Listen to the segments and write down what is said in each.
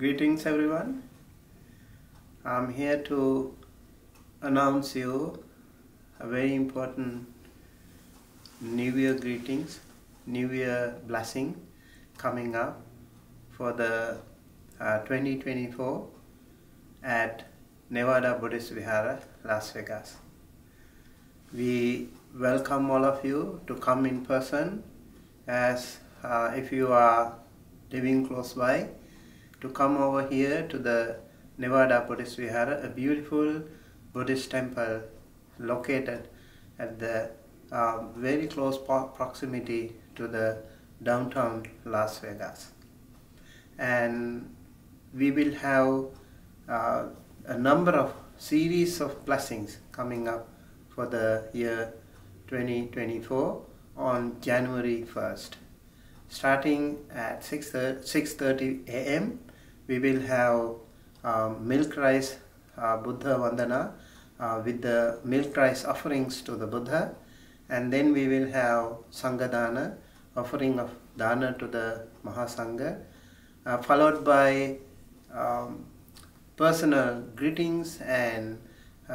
Greetings everyone. I'm here to announce you a very important New Year greetings, New Year blessing coming up for the 2024 at Nevada Buddhist Vihara, Las Vegas. We welcome all of you to come in person as if you are living close by, to come over here to the Nevada Buddhist Vihara, a beautiful Buddhist temple located at the very close proximity to the downtown Las Vegas. And we will have a number of series of blessings coming up for the year 2024 on January 1st. Starting at 6:30 a.m. we will have milk rice Buddha Vandana with the milk rice offerings to the Buddha, and then we will have Sangha Dana, offering of Dana to the Mahāsaṅgha, followed by personal greetings and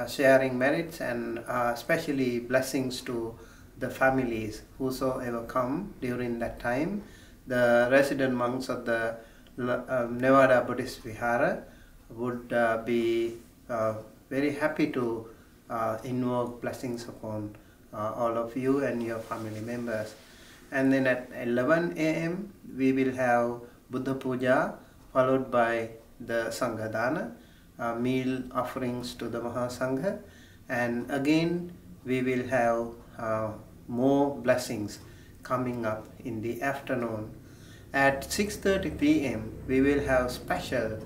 sharing merits and especially blessings to the families whosoever come during that time, the resident monks of the Nevada Buddhist Vihara would be very happy to invoke blessings upon all of you and your family members. And then at 11 a.m. we will have Buddha Puja, followed by the Sangha Dana, meal offerings to the Mahāsaṅgha, and again we will have more blessings coming up in the afternoon. At 6:30 p.m. we will have special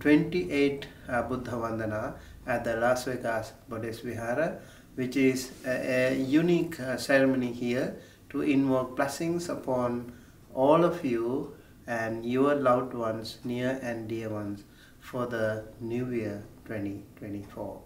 28 Buddha Vandana at the Las Vegas Bodhi Vihara, which is a unique ceremony here to invoke blessings upon all of you and your loved ones, near and dear ones, for the New Year 2024.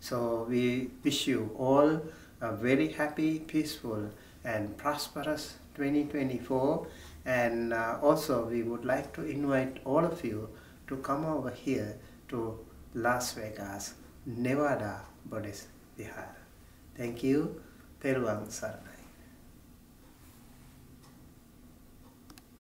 So we wish you all a very happy, peaceful and prosperous 2024, and also we would like to invite all of you to come over here to Las Vegas, Nevada Buddhist Vihara. Thank you. Teruvansar.